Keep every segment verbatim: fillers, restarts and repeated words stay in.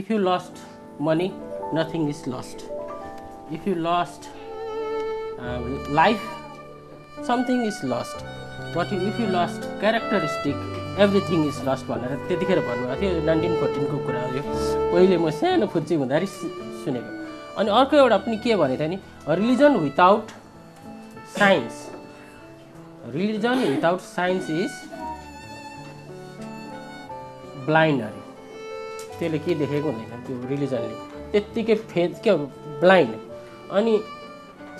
If you lost money, nothing is lost. If you lost uh, life, something is lost. But if you lost characteristic, everything is lost. भनेर त्यतिखेर भन्नुभएको थियो nineteen fourteen को कुरा हो यो. पहिले म सानो फुच्ची हुँदाखेरि सुनेको. अनि अर्को एउटा पनि के भने थियो नि religion without science. Religion without science is blind अरे. त्यसले के देखेको हुँदैन त्यो रिलिजनले. त्यतिकै फेथ के blind. अनि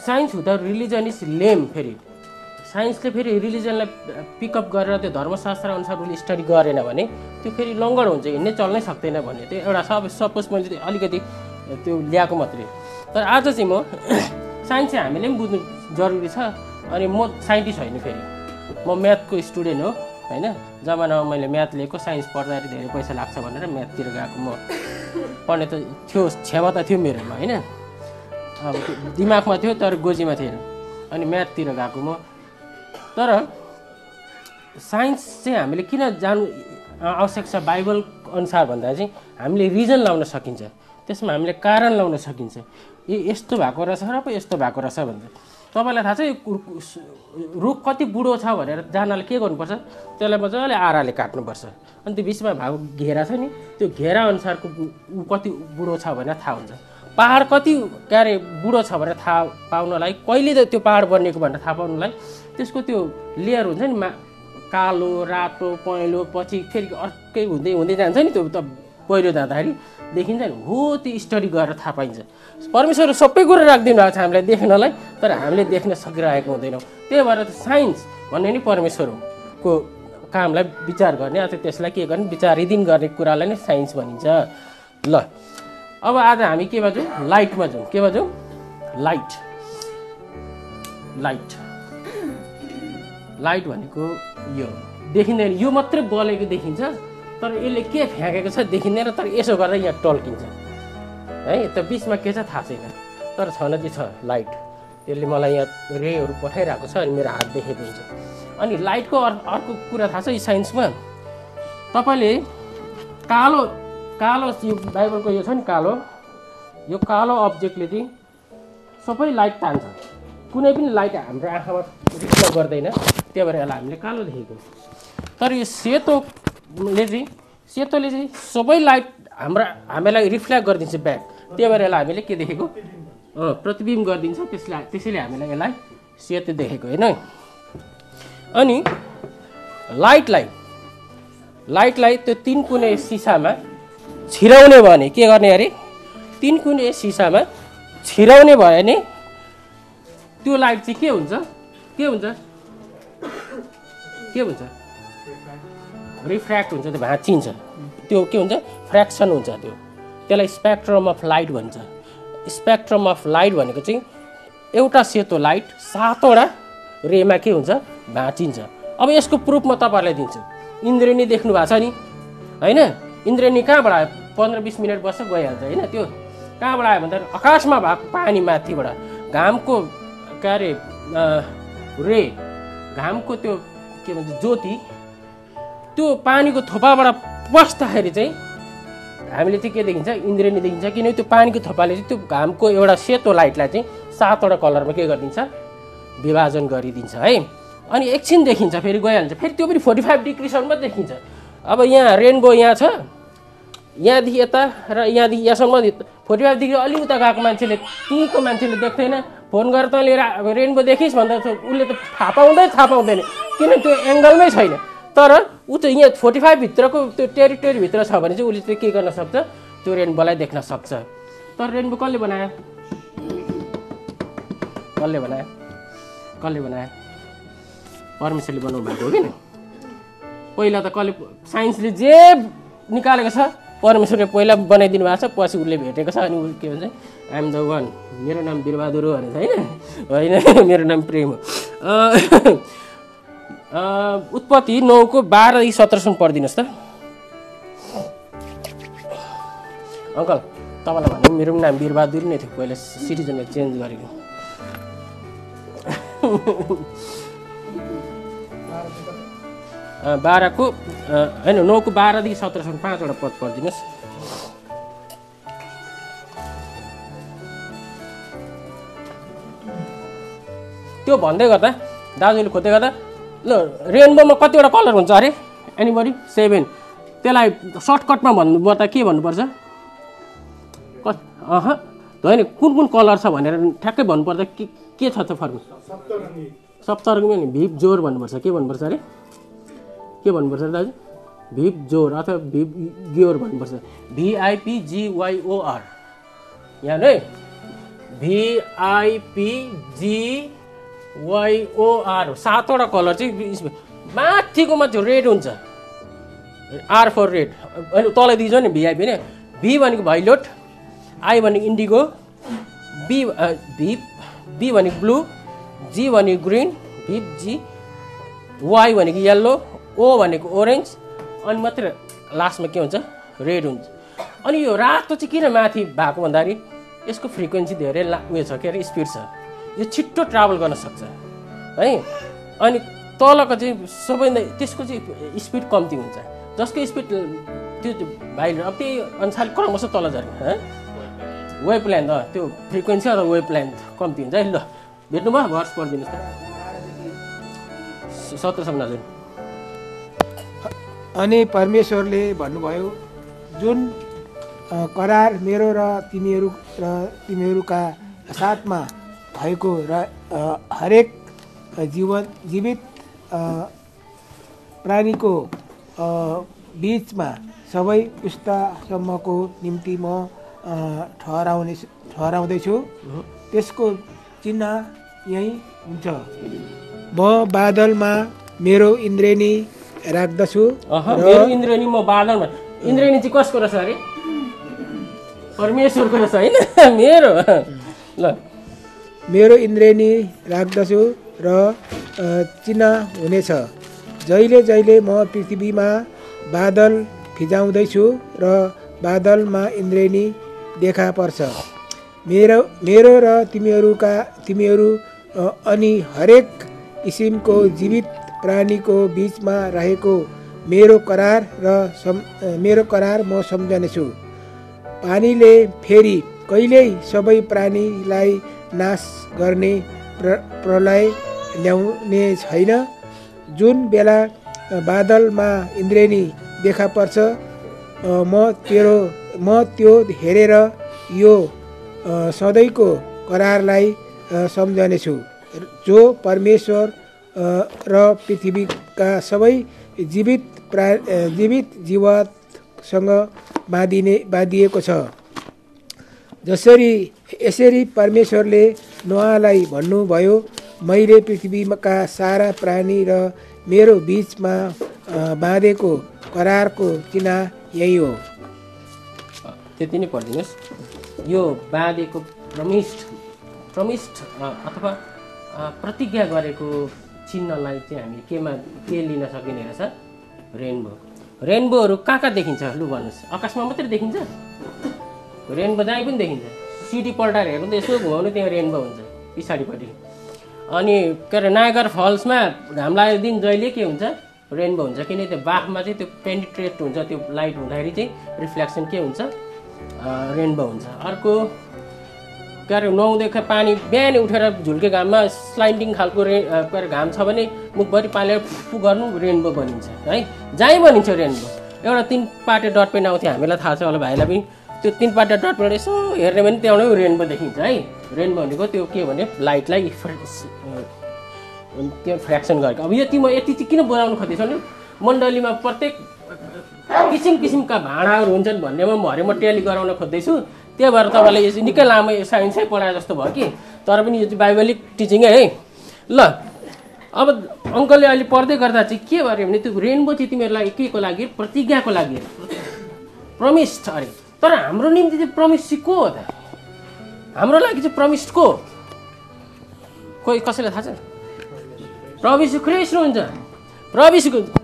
science without religion is lame फेरि. साइन्सले फेरि रिलिजनलाई पिकअप गरेर त्यो धर्मशास्त्र अनुसार उसले स्टडी गरेन भने त्यो फेरि लङ्गर हुन्छ, हिँड्ने चल्नै सक्दैन भन्ने त्यो एउटा सब सपोज मैले त्यो अलिकति त्यो ल्याएको मात्रै. तर आज चाहिँ म साइन्स चाहिँ हामीले पनि बुझ्नु जरुरी छ. अनि म साइन्टिस्ट होइन फेरि, म म्याथको स्टुडेन्ट हो हैन. जमानामा मैले म्याथ लिएको, साइन्स पढ्दाखेरि धेरै पैसा लाग्छ भनेर म्याथतिर गएको. म पढ्ने त थियो, क्षमता थियो मेरोमा हैन, अब दिमागमा थियो तर गोजीमा थिएन. अनि म्याथतिर गएको म. तर साइन्स चाहिँ हामीले किन जान्नु आवश्यक छ बाइबल अनुसार भन्दा चाहिँ हामीले रिजन लाउन सकिन्छ, त्यसमा हामीले कारण लाउन सकिन्छ. ए यस्तो भएको रहेछ र पो यस्तो भएको रहेछ भन्छ. तपाईलाई थाहा छ रुख कति बुढो छ भनेर जान्नलाई के गर्नुपर्छ, त्यसलाई मजाले आराले काट्नुपर्छ. अनि त्यो बिचमा भएको घेरा छ नि, त्यो घेरा अनुसारको ऊ कति बुढो छ भनेर थाहा हुन्छ. पहाड कति क्यारे बुढो छ भनेर थाहा पाउनलाई, कहिले त त्यो पहाड बनिएको भनेर थाहा पाउनलाई त्यसको त्यो लेयर हुन्छ नि, मा कालो रातो पहेँलो पछि फेरि अर्कै हुँदै हुँदै जान्छ नि. त्यो त पहिरो जाँदाखेरि देखिन्छ नि, हो त्यो स्टडी गरेर थाहा पाइन्छ. परमेश्वरले सबै कुरो राखिदिनु भएको छ हामीलाई देख्नलाई, तर हामीले देख्न सकिरहेको हुँदैनौँ. त्यही भएर साइन्स भन्ने नि परमेश्वरको कामलाई विचार गर्ने, अथवा त्यसलाई के गर्ने विचारिदिन गर्ने कुरालाई नै साइन्स भनिन्छ. ल अब आज हामी केमा जाउँ, लाइटमा जाउँ. केमा जाउँ, लाइट. लाइट लाइट भनेको यो देखिँदैन, यो मात्रै बलेको देखिन्छ तर यसले के फ्याँकेको छ देखिँदैन. तर यसो गर्दा यहाँ टल्किन्छ है, त बिचमा के छ थाहा छैन, तर छन चाहिँ छ लाइट. यसले मलाई यहाँ रेहरू पठाइरहेको छ अनि मेरो हात देखेको हुन्छ. अनि लाइटको अर्को कुरा थाहा छ यो साइन्समा, तपाईँले कालो कालो यो बाइबलको यो छ नि कालो, यो कालो अब्जेक्टले चाहिँ सबै लाइट तान्छ, कुनै पनि लाइट हाम्रो आँखामा रिफ्लेक्ट गर्दैन. त्यही भएर यसलाई हामीले कालो देखेको. तर यो सेतोले चाहिँ सेतोले चाहिँ सबै लाइट हाम्रा हामीलाई रिफ्ल्याक्ट गरिदिन्छ ब्याक. त्यही भएर यसलाई हामीले के देखेको प्रतिबिम्ब गरिदिन्छ. त्यसलाई त्यसैले हामीलाई यसलाई सेतो देखेको होइन. अनि लाइटलाई लाइटलाई त्यो तिन कुने सिसामा छिराउने भयो भने के गर्ने अरे, तिन कुने सिसामा छिराउने भयो भने त्यो लाइट चाहिँ के हुन्छ के हुन्छ के हुन्छ रिफ्र्याक्ट हुन्छ, त्यो भाँचिन्छ, त्यो के हुन्छ फ्र्याक्सन हुन्छ. त्यो त्यसलाई स्पेक्ट्रम अफ लाइट भन्छ. स्पेक्ट्रम अफ लाइट भनेको चाहिँ एउटा सेतो लाइट सातवटा रेमा के हुन्छ भाँचिन्छ. अब यसको प्रुफ म तपाईँहरूलाई दिन्छु. इन्द्रेणी देख्नु भएको छ नि होइन, इन्द्रेणी कहाँबाट आयो, पन्ध्र बिस मिनट बस्छ गइहाल्छ होइन. त्यो कहाँबाट आयो भन्दा आकाशमा भएको पानी माथिबाट घामको क्यारे रे घामको त्यो के भन्छ ज्योति त्यो पानीको थोपाबाट पस्दाखेरि चाहिँ हामीले चाहिँ के देखिन्छ इन्द्रेणी देखिन्छ. किनभने त्यो पानीको थोपाले चाहिँ त्यो घामको एउटा सेतो लाइटलाई चाहिँ सातवटा कलरमा के गरिदिन्छ विभाजन गरिदिन्छ है. अनि एकछिन देखिन्छ फेरि गइहाल्छ, फेरि त्यो पनि फोर्टी फाइभ डिग्रीसम्म देखिन्छ. अब यहाँ रेनबो यहाँ छ, यहाँदेखि यता र यहाँदेखि यहाँसम्म फोर्टी फाइभ डिग्री अलि उता गएको मान्छेले त्यहीँको मान्छेले देख्दैन. फोन गरेर तैँले रेनबो देखिस् भन्दा उसले त थाहा पाउँदै थाहा पाउँदैन, किन त्यो एङ्गलमै छैन. तर ऊ चाहिँ यहाँ फोर्टी फाइभभित्रको त्यो टेरिटोरीभित्र छ भने चाहिँ उसले चाहिँ के गर्न सक्छ त्यो रेनबोलाई देख्न सक्छ. तर रेनबो कसले बनायो कसले बनायो कसले बनायो परमेश्वरले बनाउनु भएको हो किन. पहिला त कसले साइन्सले जे निकालेको छ परमेश्वरले पहिला बनाइदिनु भएको छ, पछि उसले भेटेको छ. अनि के भन्छ आइएम द वान, मेरो नाम बिरबहादुर हो भनेको होइन होइन मेरो नाम प्रेम हो. उत्पत्ति नौको बाह्रदेखि सत्रसम्म पढिदिनुहोस् त अङ्कल. तपाईँलाई भने मेरो नाम बिरबहादुर नै थियो पहिला, सिटिजनले चेन्ज गरेको. बाह्रको होइन नौको बाह्रदेखि सत्रसम्म पाँचवटा पद पढिदिनुहोस्. यो भन्दै गर्दा दाजुले खोज्दै गर्दा ल रेनबोमा कतिवटा कलर हुन्छ अरे एनीबडी सेभेन त्यसलाई सर्टकटमा भन्नु म त के भन्नुपर्छ अह हैन कुन कुन कलर छ भनेर ठ्याक्कै भन्नुपर्दा के के छ त फर्क सप्तरङ्गी सप्तरङ्गी नि भिप जोर भन्नुपर्छ के भन्नुपर्छ अरे के भन्नुपर्छ दाजु भिप जोर अथवा भिप ग्योर भन्नुपर्छ V I P G Y O R यहाँ नै V I P G Y O R सातवटा कलर चाहिँ माथिको माथि रेड हुन्छ आर फर रेड तल दिइज नि भिआइपी नि भी भनेको भाइलोट आई भनेको इन्डिगो बी भी बी भनेको ब्लू जी भनेको ग्रीन भी जी वाई भनेको येल्लो ओ भनेको ओरेन्ज अनि मात्र लास्टमा के हुन्छ रेड हुन्छ अनि यो रातो चाहिँ किन माथि भएको भन्दाखेरि यसको फ्रिक्वेन्सी धेरै ला उयो छ के अरे स्पिड छ यो छिट्टो ट्राभल गर्न सक्छ है अनि तलको चाहिँ सबै त्यसको चाहिँ स्पिड कम्ती हुन्छ जसको स्पिड त्यो भाइले अब त्यही अनुसार क्रमशः तल झर्ने वेभ लेन्थ अँ त्यो फ्रिक्वेन्सी अथवा वेभ लेन्थ कम्ती हुन्छ है ल भेट्नुभयो भर्स पढिदिनुहोस् त सत्रसम्म हजुर अनि परमेश्वरले भन्नुभयो जुन करार मेरो र तिमीहरू र तिमीहरूका साथमा भएको र हरेक जीवन जीवित प्राणीको बिचमा सबै पुस्तासम्मको निम्ति म ठहराउने ठहराउँदैछु त्यसको चिन्ह यही हुन्छ म बादलमा मेरो इन्द्रेणी राख्दछु मेरो इन्द्रेणी म बादलमा इन्द्रेणी चाहिँ कसको रहेछ अरे परमेश्वरको रहेछ होइन मेरो ल मेरो इन्द्रेणी राख्दछु र चिन्ह हुनेछ जहिले जहिले म पृथ्वीमा बादल फिजाउँदैछु र बादलमा इन्द्रेणी देखा पर्छ मेरो मेरो र तिमीहरूका तिमीहरू अनि हरेक किसिमको जीवित प्राणीको बीचमा रहेको मेरो करार र मेरो करार म सम्झनेछु पानीले फेरि कहिल्यै सबै प्राणीलाई नाश गर्ने प्र प्रलय ल्याउने छैन जुन बेला बादलमा इन्द्रेणी देखा पर्छ म तेरो म त्यो हेरेर यो सधैँको करारलाई सम्झनेछु जो परमेश्वर र पृथ्वीका सबै जीवित प्रा जीवित जीवातसँग बाँधिने बाँधिएको छ जसरी यसरी परमेश्वरले नोआलाई भन्नुभयो मैले पृथ्वीका सारा प्राणी र मेरो बिचमा बाँधेको करारको चिन्ह यही हो त्यति नै पढिदिनुहोस् यो बाँधेको प्रमिष्ट प्रमिष्ट अथवा प्रतिज्ञा गरेको चिन्हलाई चाहिँ हामीले केमा के लिन सकिने रहेछ रेनबो रेनबोहरू कहाँ कहाँ देखिन्छ लु भन्नुहोस् आकाशमा मात्रै देखिन्छ रेनबो जहीँ पनि देखिन्छ सिडी पल्टाएर हेर्नु त यसो घुमाउनु त्यहाँ रेनबो हुन्छ पछाडिपट्टि अनि के अरे नाइगर फल्समा घाम लागेको दिन जहिले के हुन्छ रेनबो हुन्छ किनकि त्यो बाफमा चाहिँ त्यो पेनिट्रेट हुन्छ त्यो लाइट हुँदाखेरि चाहिँ रिफ्लेक्सन के हुन्छ रेनबो हुन्छ अर्को के अरे नुहाउँदै पानी बिहानै उठेर झुल्के घाममा स्लाइडिङ खालको रे के अरे घाम छ भने मुखभरि पालेर फुफु गर्नु रेनबो बनिन्छ है जहीँ बनिन्छ रेनबो एउटा तिनपाटे डटपेन आउँथ्यो हामीलाई थाहा छ होला भाइलाई पनि त्यो तिनपाटे डटपेन यसो हेर्ने भने त्यहाँबाट रेनबो देखिन्छ है रेनबो भनेको त्यो के भने लाइटलाई त्यो फ्रेक्सन गरेको अब यो तिम्रो यति चाहिँ किन बनाउनु खोज्दैछ भने मण्डलीमा प्रत्येक किसिम किसिमका भाँडाहरू हुन्छन् भन्नेमा भरे म टेली गराउन खोज्दैछु त्यही भएर तपाईँलाई यो चाहिँ निकै लामो साइन्सै पढाए जस्तो भयो कि तर पनि यो चाहिँ बाइबलिक टिचिङै है ल अब अङ्कलले अहिले पढ्दै गर्दा चाहिँ के गर्यो भने त्यो रेनबो चाहिँ तिमीहरूलाई के को लागि प्रतिज्ञाको लागि प्रमिस्ड अरे तर हाम्रो निम्ति चाहिँ प्रमिस को हो त हाम्रो लागि चाहिँ प्रमिस्ड को कोही कसैलाई थाहा छ प्रभु ख्रीष्ट हुन्छ प्रभु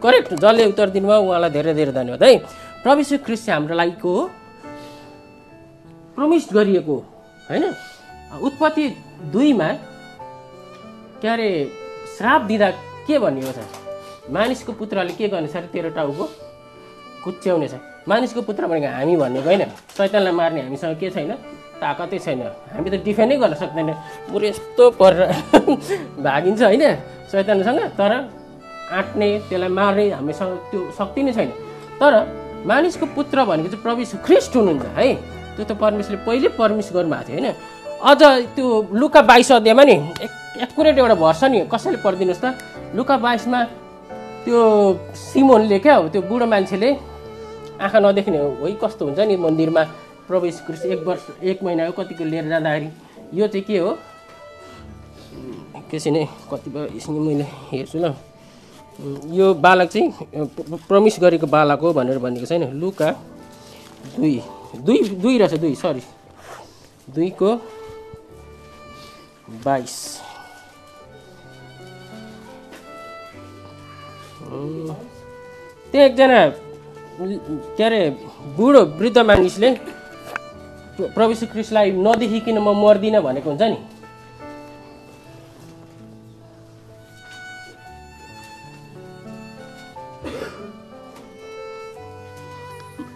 करेक्ट जसले उत्तर दिनुभयो उहाँलाई धेरै धेरै धन्यवाद है प्रभु ख्रीष्ट चाहिँ हाम्रो लागि को हो प्रमिस गरिएको होइन उत्पत्ति दुईमा के अरे श्राप दिँदा के भनिएको छ मानिसको पुत्रले के गर्नेछ अरे तेरो टाउको कुच्याउने छ मानिसको पुत्र भनेको हामी भनेको होइन शैतानलाई मार्ने हामीसँग के छैन ताकतै छैन हामी त डिफेन्डै गर्न सक्दैन पुरै यस्तो परेर भागिन्छ हैन शैतानसँग तर आट्ने त्यसलाई मार्ने हामीसँग त्यो शक्ति नै छैन तर मानिसको पुत्र भनेको चाहिँ प्रभु येशू ख्रीष्ट हुनुहुन्छ है त्यो त परमेश्वरले पहिले परमिस गर्नु भएको थियो हैन अझ त्यो लुका बाइस अध्यायमा नि एकुरेट एउटा भर्स नि कसैले पढिदिनुस् त लुका बाइस मा त्यो सिमोनले के हो त्यो बुढो मान्छेले आँखा नदेख्ने होइ कस्तो हुन्छ नि मन्दिरमा प्रभु येशू ख्रीष्ट एक वर्ष एक महिनाको कतिको लिएर जाँदाखेरि यो चाहिँ के हो एकैछिन कतिपय यसले मैले हेर्छु ल यो बालक चाहिँ प्रमिस गरेको बालक हो भनेर भनेको छैन लुका दुई दुई दुई रहेछ दुई सरी दुई को बाइस त्यो एकजना के अरे बुढो वृद्ध मानिसले प्रभु श्री कृष्णलाई नदेखिकन म मर्दिन भनेको हुन्छ नि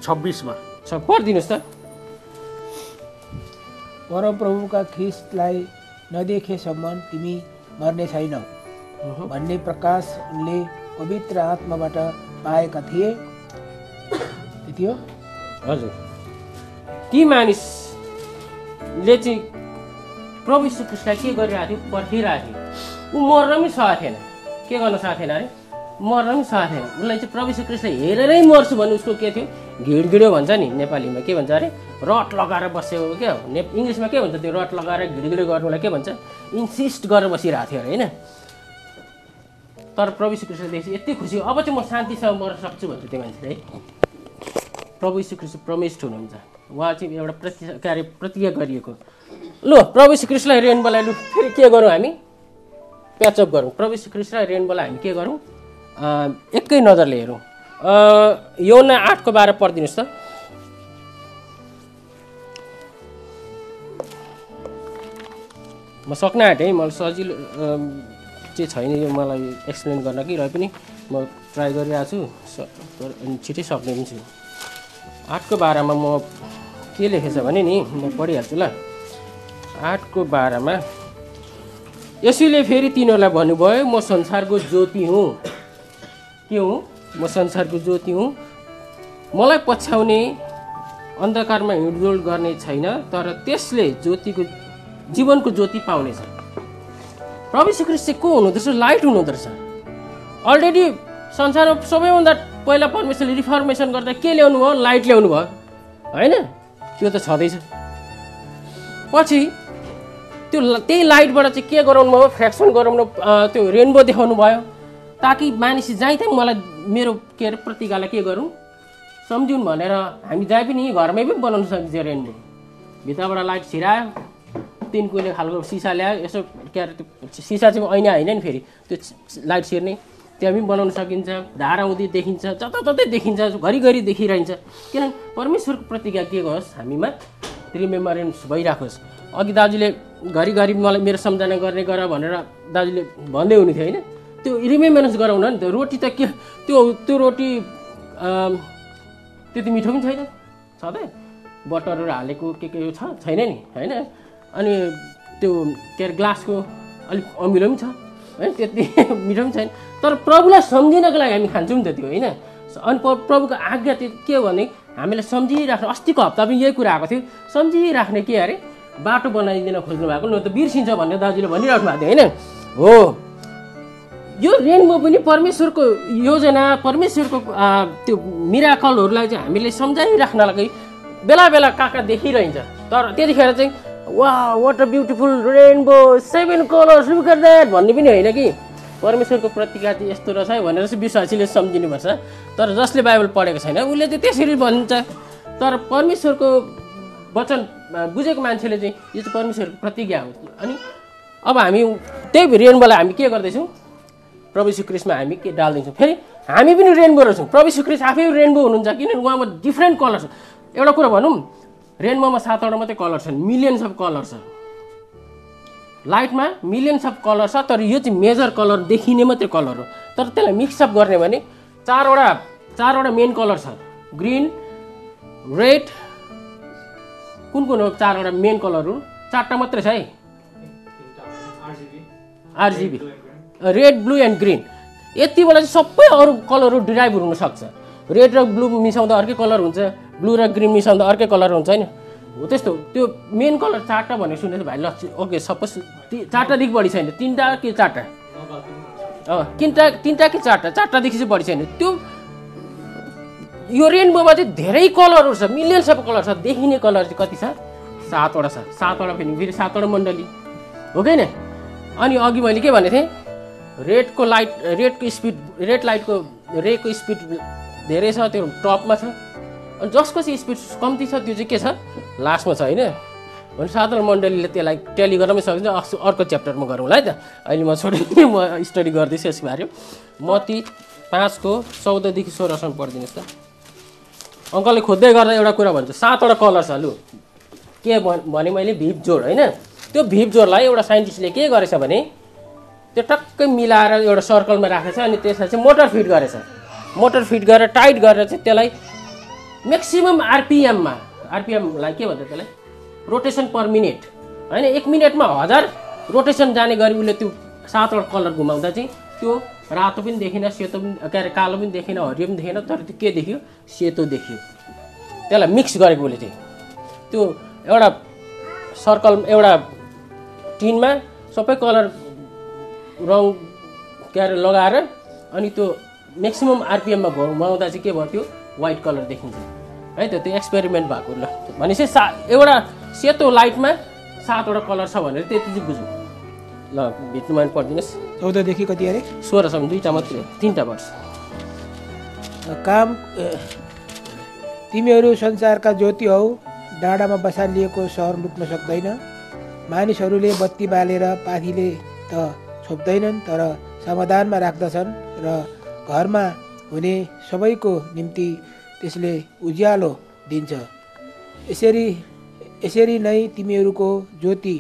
छब्बीस मा छ पढिदिनुस् त परमप्रभुका ख्रीष्टलाई नदेखेसम्म तिमी मर्ने छैनौ भन्ने प्रकाश उनले पवित्र आत्माबाट पाएका थिए त्यो हजुर ती मानिसले चाहिँ प्रभु येशू ख्रीष्टलाई के गरिरहेको थियो पर्खिरहेको थियो ऊ मर्न पनि सकेको थिएन के गर्न सकेको थिएन अरे मर्न पनि सकेको थिएन उसलाई चाहिँ प्रभु येशू ख्रीष्टलाई हेरेरै मर्छु भन्ने उसको के थियो घिडघिड्यो भन्छ नि नेपालीमा के भन्छ अरे रट लगाएर बसेको क्या हो ने इङ्ग्लिसमा के भन्छ त्यो रट लगाएर घिडघिड्यो गर्नुलाई के भन्छ इन्सिस्ट गरेर बसिरहेको थियो अरे होइन तर प्रभु येशू ख्रीष्टले यति खुसी अब चाहिँ म शान्तिसँग मर्न सक्छु भन्थ्यो त्यो मान्छे है प्रभु येशू ख्रीष्ट प्रमिस्ड हुनुहुन्छ उहाँ चाहिँ एउटा प्रति के अरे प्रतिज्ञा गरिएको लु प्रभु येशू ख्रीष्टलाई रेनबोलाई लु फेरि के गरौँ हामी प्याचअप गरौँ प्रभु येशू ख्रीष्टलाई रेनबोलाई हामी के गरौँ एकै नजरले हेरौँ योना आठ को बाह्र पढिदिनुहोस् त म सक्न आँटेँ मलाई सजिलो चाहिँ छैन यो मलाई एक्सप्लेन गर्न कि र पनि म ट्राई गरिरहेको छु अनि छिटै सक्ने पनि छु आठ को बाह्र मा म के लेखेछ भने नि म पढिहाल्छु ल आठ को बाह्र मा यसैले फेरि तिनीहरूलाई भन्नुभयो म संसारको ज्योति हुँ के हुँ म संसारको ज्योति हुँ मलाई पछ्याउने अन्धकारमा हिँडडुल गर्ने छैन तर त्यसले ज्योतिको जीवनको ज्योति पाउनेछ प्रभु येशू ख्रीष्ट को हुनुहुँदो रहेछ लाइट हुनुहुँदो रहेछ अलरेडी संसारमा सबैभन्दा पहिला परमेश्वरले रिफर्मेसन गर्दा के ल्याउनु भयो लाइट ल्याउनु भयो हैन त्यो त छदैछ पछि त्यो त्यही लाइटबाट चाहिँ के गराउनु भयो फ्र्याक्सन गराउनु त्यो रेनबो देखाउनु भयो ताकि मानिस जहीँ त्यही मलाई मेरो के अरे प्रतिज्ञालाई के गरौँ सम्झौँ भनेर हामी जहीँ पनि घरमै पनि बनाउन सकिन्छ रेनबो भित्रबाट लाइट छिरायो तिन कुनै खालको सिसा ल्यायो यसो के अरे त्यो सिसा चाहिँ ऐना होइन नि फेरि त्यो लाइट छिर्ने त्यहाँ पनि बनाउन सकिन्छ धारा हुँदै देखिन्छ जताततै देखिन्छ घरिघरि देखिरहन्छ किनभने परमेश्वरको प्रतिज्ञा के होस् हामीमा रिमेम्बरेन्स भइराखोस् अघि दाजुले घरिघरि मलाई मेरो सम्झना गर्ने गर भनेर दाजुले भन्दै हुनुहुन्थ्यो होइन त्यो रिमेम्बरेन्स गराउन नि त रोटी त के त्यो त्यो रोटी त्यति मिठो पनि छैन सधैँ बटरहरू हालेको के के छ छैन नि होइन अनि त्यो के अरे ग्लासको अलिक अमिलो पनि छ है त्यति मिठो पनि छैन तर प्रभुलाई सम्झिनको लागि हामी खान्छौँ नि त त्यो होइन अनि प्रभुको आज्ञा त्यो के हो भने हामीलाई सम्झिराख्ने अस्तिको हप्ता पनि यही कुरा आएको थियो सम्झिराख्ने के अरे बाटो बनाइदिन खोज्नु भएको न त बिर्सिन्छ भनेर दाजुले भनिराख्नु भएको थियो होइन हो यो रेनबो पनि परमेश्वरको योजना परमेश्वरको त्यो मिराकलहरूलाई चाहिँ हामीले सम्झाइराख्नलाई बेला बेला काका देखिरहन्छ तर त्यतिखेर चाहिँ वा what a beautiful rainbow seven colours look at that भन्ने पनि होइन कि परमेश्वरको प्रतिज्ञा चाहिँ यस्तो रहेछ भनेर चाहिँ विश्वासीले सम्झिनुपर्छ तर जसले बाइबल पढेको छैन उसले चाहिँ त्यसरी भन्छ तर परमेश्वरको वचन बुझेको मान्छेले चाहिँ यो चाहिँ परमेश्वरको प्रतिज्ञा हो अनि अब हामी त्यही रेनबोलाई हामी के गर्दैछौँ प्रभु येशू ख्रीष्टमा हामी के डाल्दैछौँ फेरि हामी पनि रेनबो रहेछौँ प्रभु येशू ख्रीष्ट आफै रेनबो हुनुहुन्छ किनभने उहाँमा डिफ्रेन्ट कलर छ एउटा कुरा भनौँ रेनबोमा सातवटा मात्रै कलर छन् मिलियन्स अफ कलर छ लाइटमा मिलियन्स अफ कलर छ तर यो चाहिँ मेजर कलर देखिने मात्रै कलर हो तर त्यसलाई मिक्सअप गर्ने भने चारवटा चारवटा मेन कलर छ ग्रिन रेड कुन कुन हो चारवटा मेन कलरहरु? चारटा मात्रै छ है। RGB RGB red blue and green. यति बेला चाहिँ सबै अरु कलरहरु डिराइभ हुन सक्छ। रेड र ब्लू मिसाउँदा अर्कै कलर हुन्छ, ब्लू र ग्रीन मिसाउँदा अर्कै कलर हुन्छ हैन? हो त्यस्तो। त्यो मेन कलर चारटा भनेर सुनेछ भाइ। ल ओके, सपोज चारटा देखि बढी छैन, तीनटा कि चारटा? अ तीनटा, तीनटा कि चारटा? चारटा देखि चाहिँ बढी छैन। त्यो यो रेनबोमा चाहिँ धेरै कलरहरु छ, मिलियन्स अफ कलर छ। देखिने कलर चाहिँ कति छ? सातवटा छ। सातवटा फेरि फेरि सातवटा मण्डली हो किन? अनि अघि मैले के भनेको थिएँ? रेडको लाइट, रेडको स्पिड, रेड लाइटको रेको स्पिड धेरै छ, त्यो टपमा छ। अनि जसको चाहिँ स्पिड कम्ती छ त्यो चाहिँ के छ? लास्टमा छ हैन? भने सातवटा मण्डलीले त्यसलाई ट्याली गर्नै सकिन्छ। अर्को च्याप्टरमा गरौँला है त। अहिले म छोडिदिएँ, म स्टडी गर्दैछु यसको बारेमा। मती पाँचको चौधदेखि सोह्रसम्म पढिदिनुहोस् त। अंकलले खोज्दै गर्दा एउटा कुरा भन्छ, सातवटा कलर छ। लु के भने मैले भिप जोड हैन? त्यो भिप जोडलाई एउटा साइन्टिस्टले के गरेछ भने त्यो टक्कै मिलाएर एउटा सर्कलमा राखेछ अनि त्यसलाई चाहिँ मोटर फिट गरेछ। मोटर फिट गरेर टाइट गरेर चाहिँ त्यसलाई मैक्सिमम आरपीएममा, आरपीएमलाई के भन्छ त्यसलाई? रोटेशन पर मिनेट हैन? एक मिनेटमा हजार रोटेशन जाने गरी उसले त्यो सातवटा कलर घुमाउँदा चाहिँ त्यो रातो पनि देखिन, सेतो पनि के अरे कालो पनि देखिन, हरियो पनि देखिन, तर त्यो के देखियो? सेतो देखियो। त्यसलाई मिक्स गरेको उसले चाहिँ त्यो एउटा सर्कल, एउटा टिनमा सबै कलर रङ के अरे लगाएर अनि त्यो म्याक्सिमम आरपिएममा घुमाउँदा चाहिँ के भयो? त्यो व्हाइट कलर देखिन्छ है त। त्यो एक्सपेरिमेन्ट भएको। ल भनेपछि सा एउटा सेतो लाइटमा सातवटा कलर छ भनेर त्यति चाहिँ बुझ्नु। ल भित्रमा पढिदिनुहोस्। चौधदेखि कति अरे? सोह्रसम्म। दुईवटा मात्रै, तिनवटा वर्ष। काम तिमीहरू संसारका ज्योति हौ, डाँडामा बसालिएको सहर लुक्न सक्दैन। मानिसहरूले बत्ती बालेर पाथीले त छोप्दैनन् तर समाधानमा राख्दछन् र घरमा हुने सबैको निम्ति त्यसले उज्यालो दिन्छ। यसरी यसरी नै तिमीहरूको ज्योति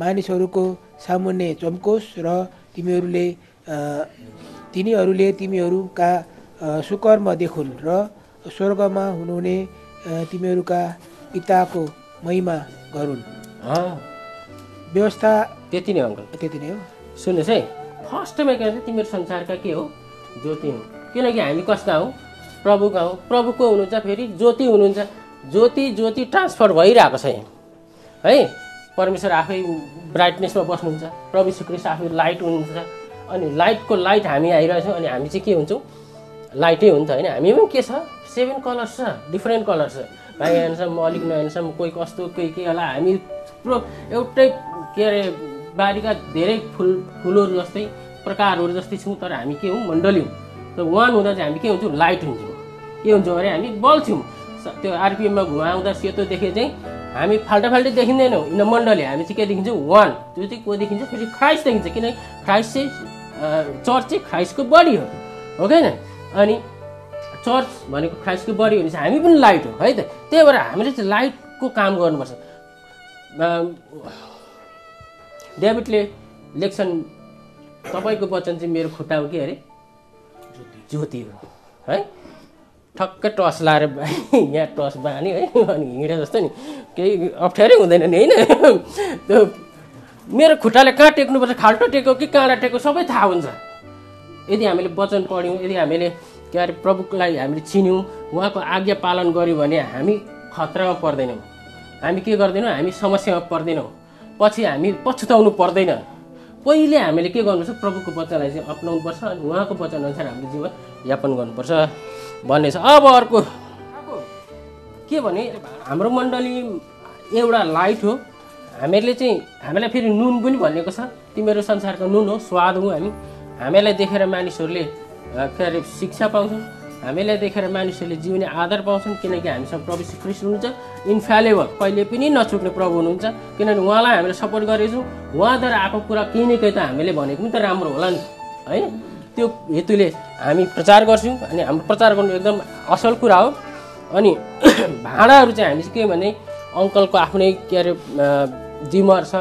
मानिसहरूको सामुन्ने चम्कोस् र तिमीहरूले तिनीहरूले तिमीहरूका सुकर्म देखुन् र स्वर्गमा हुनुहुने तिमीहरूका पिताको महिमा गरून्। व्यवस्था त्यति नै अङ्कल, त्यति नै हो। सुन्नुहोस् है, फर्स्टमा के भन्छ? तिमीहरू संसारका के हो? ज्योति हो। किनकि हामी कस्ता हौ? प्रभुका हौ। प्रभुको हुनुहुन्छ, फेरि ज्योति हुनुहुन्छ। ज्योति ज्योति ट्रान्सफर भइरहेको छ है। परमेश्वर आफै ब्राइटनेसमा बस्नुहुन्छ, प्रभु यीशु ख्रीष्ट आफै लाइट हुनुहुन्छ। अनि लाइटको लाइट हामी आइरहेछौँ अनि हामी चाहिँ के हुन्छौँ? लाइटै हुन्छ होइन? हामी पनि के छ? सेभेन कलर्स छ, डिफ्रेन्ट कलर्स छ भाइ। हेर्नुहोस्, म अलिक नहेर्नुहोस्, कोही कस्तो कोही के होला। हामी पुरो एउटै के अरे बारीका धेरै फुल फुलहरू जस्तै, प्रकारहरू जस्तै छौँ, तर हामी के हौँ? मण्डली हौँ। र वान हुँदा चाहिँ हामी के हुन्छौँ? लाइट हुन्छौँ। के हुन्छौँ अरे? हामी बल्छौँ। त्यो आरपिएममा घुमाउँदा सेतो देखे चाहिँ हामी फाल्टा फाल्टै देखिँदैनौँ। यिन मण्डली हामी चाहिँ के देखिन्छ? वान। त्यो चाहिँ को देखिन्छ? फेरि ख्राइस्ट देखिन्छ। किनकि ख्राइस्ट चाहिँ चर्च चाहिँ ख्राइस्टको बडी हो हो किन? अनि चर्च भनेको ख्राइस्टको बडी भनेपछि हामी पनि लाइट हो है त। त्यही भएर हामीले चाहिँ लाइटको काम गर्नुपर्छ। डेभिडले लेख्छन्, तपाईँको वचन चाहिँ मेरो खुट्टा हो, के अरे? ज्योति हो है। ठक्कै टस लाएर यहाँ टस बाँध्यो है अनि हिँडे जस्तो नि, केही अप्ठ्यारै हुँदैन नि होइन? त्यो मेरो खुट्टाले कहाँ टेक्नुपर्छ, खाल्टो टेक्यो कि काँडा टेक्यो, सबै थाहा हुन्छ यदि हामीले वचन पढ्यौँ, यदि हामीले के अरे प्रभुलाई हामीले चिन्यौँ, उहाँको आज्ञा पालन गऱ्यौँ भने हामी खतरामा पर्दैनौँ। हामी के गर्दैनौँ? हामी समस्यामा पर्दैनौँ, पछि हामी पछुताउनु पर्दैन। पहिले हामीले के गर्नुपर्छ? प्रभुको वचनलाई चाहिँ अप्नाउनुपर्छ अनि उहाँको वचनअनुसार हाम्रो जीवन यापन गर्नुपर्छ भन्ने छ। अब अर्को के भने, हाम्रो मण्डली एउटा लाइट हो। हामीहरूले चाहिँ हामीलाई फेरि नुन पनि भनेको छ। तिमीहरू संसारको नुन हो, स्वाद हो हामी। हामीलाई देखेर मानिसहरूले के अरे शिक्षा पाउँछन्, हामीलाई देखेर मानिसहरूले जिउने आधार पाउँछन्। किनकि हामीसँग प्रभु श्री ख्रीष्ट हुनुहुन्छ, इन्फ्यालेबल, कहिले पनि नछुट्ने प्रभु हुनुहुन्छ। किनभने उहाँलाई हामीले सपोर्ट गरेछौँ। उहाँद्वारा आएको कुरा केही न केही त हामीले भनेको पनि त राम्रो होला नि होइन? त्यो हेतुले हामी प्रचार गर्छौँ अनि हाम्रो प्रचार गर्नु एकदम असल कुरा हो। अनि भाँडाहरू चाहिँ हामी के भने, अङ्कलको आफ्नै के अरे जिम्मेवार छ,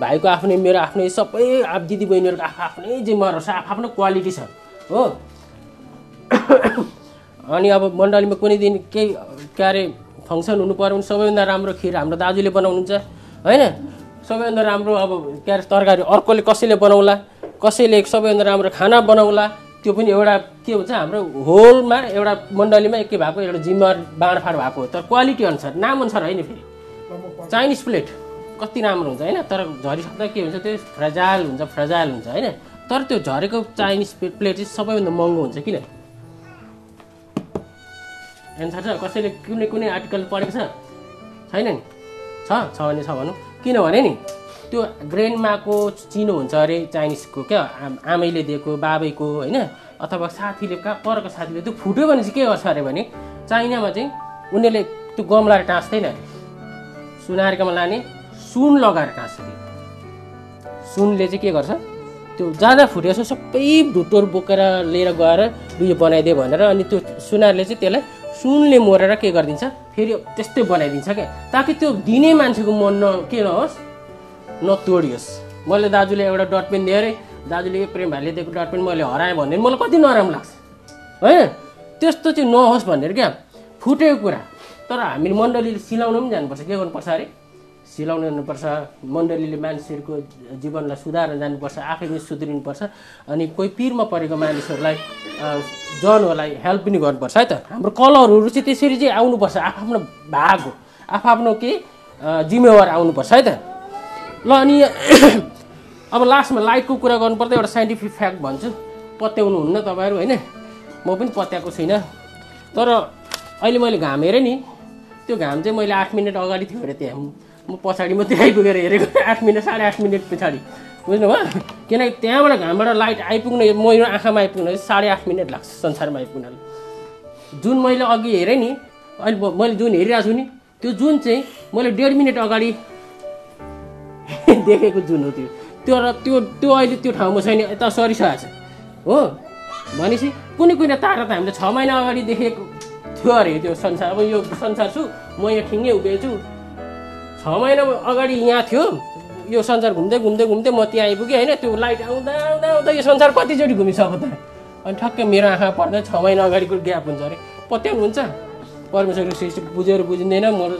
भाइको आफ्नै, मेरो आफ्नै, सबै आप दिदीबहिनीहरूको आफ्नै जिम्मेवार छ, आफ्नो क्वालिटी छ हो। अनि अब मण्डलीमा कुनै दिन केही के अरे फंक्सन हुनु पर्यो भने सबैभन्दा राम्रो खीर हाम्रो दाजुले बनाउनुहुन्छ हैन, सबैभन्दा राम्रो अब के तरकारी अर्कोले कसैले बनाउला, कसैले सबैभन्दा राम्रो खाना बनाउला, त्यो पनि एउटा के हुन्छ हाम्रो होलमा एउटा मण्डलीमा एकै भएको एउटा जिम्मेवार बाँडफाँड भएको हो, तर क्वालिटी अनुसार नाम अनुसार हैन। फेरि चाइनिज प्लेट कति राम्रो हुन्छ हैन, तर झरिसक्दा के हुन्छ त्यो फ्राजाइल हुन्छ फ्राजाइल हुन्छ हैन, तर त्यो झरेको चाइनिज प्लेट चाहिँ सबैभन्दा महँगो हुन्छ। किन एन्सर छ? कसैले कुनै कुनै आर्टिकल पढेको छ छैन नि? छ छ भने छ भनौँ, किनभने नि त्यो ग्रेन्डमाको चिनो हुन्छ अरे चाइनिजको क्या, आमैले दिएको बाबैको होइन, अथवा साथीले कहाँ परको साथीले त्यो फुट्यो भने चाहिँ के गर्छ अरे भने चाइनामा चाहिँ उनीहरूले त्यो गमलाएर टाँस्दैन, सुनारकामा लाने सुन लगाएर टाँस्छ। सुनले चाहिँ के गर्छ त्यो ज्यादा फुटेको छ सबै ढुटोर बोकेर लिएर गएर उयो बनाइदियो भनेर, अनि त्यो सुनारले चाहिँ त्यसलाई सुनले मोरेर के गरिदिन्छ फेरि त्यस्तै बनाइदिन्छ क्या, ताकि त्यो दिने मान्छेको मन न के नहोस् नतोडियोस्। मैले दाजुले एउटा डटपेन दिएँ अरे, दाजुले प्रेम भाइले दिएको डटपेन मैले हराएँ भन्यो भने मलाई कति नराम्रो लाग्छ होइन, त्यस्तो चाहिँ नहोस् भनेर क्या फुटेको कुरा। तर हामी मण्डलीले सिलाउनु पनि जानुपर्छ, के गर्नुपर्छ अरे सिलाउनु जानुपर्छ, मण्डलीले मानिसहरूको जीवनलाई सुधार्न जानुपर्छ, आफै पनि सुध्रिनुपर्छ, अनि कोही पिरमा परेको मानिसहरूलाई जनहरूलाई हेल्प पनि गर्नुपर्छ है। त हाम्रो कलरहरू चाहिँ त्यसरी चाहिँ आउनुपर्छ, आफ्नो भाग हो आफ्नो के जिम्मेवार आउनुपर्छ है त ल। अनि अब लास्टमा लाइटको कुरा गर्नुपर्दा एउटा साइन्टिफिक फ्याक्ट भन्छु, पत्याउनु हुन्न तपाईँहरू होइन, म पनि पत्याएको छुइनँ, तर अहिले मैले घाम हेरेँ नि त्यो घाम चाहिँ मैले आठ मिनट अगाडि थियो अरे त्यहाँ, म पछाडि मात्रै आइपुगेर हेरेको आठ मिनट साढे आठ मिनट पछाडि, बुझ्नुभयो? किनकि त्यहाँबाट घामबाट लाइट आइपुग्नु मेरो आँखामा आइपुग्नु साढे आठ मिनट लाग्छ संसारमा आइपुग्नलाई। जुन मैले अघि हेरेँ नि अहिले मैले जुन हेरिरहेको छु नि त्यो जुन चाहिँ मैले डेढ मिनट अगाडि देखेको जुन हो त्यो त्यो र त्यो त्यो अहिले त्यो ठाउँमा छैन, यता सरिसकेको छ हो। भनेपछि कुनै कुनै तारा त हामीले छ महिना अगाडि देखेको थियो अरे त्यो संसार। अब यो संसार छु म, यहाँ ठिङ्गै उभिएछु, छ महिना अगाडि यहाँ थियो यो संसार, घुम्दै घुम्दै घुम्दै म त्यहाँ आइपुगेँ होइन, त्यो लाइट आउँदा आउँदा आउँदा यो संसार कतिचोटि घुमिसक्यो त, अनि ठक्कै मेरो आँखा पर्दा छ महिना अगाडिको ग्याप हुन्छ अरे। पत्याउनु हुन्छ? परमेश्वरको सृष्टि बुझेर बुझिँदैन म।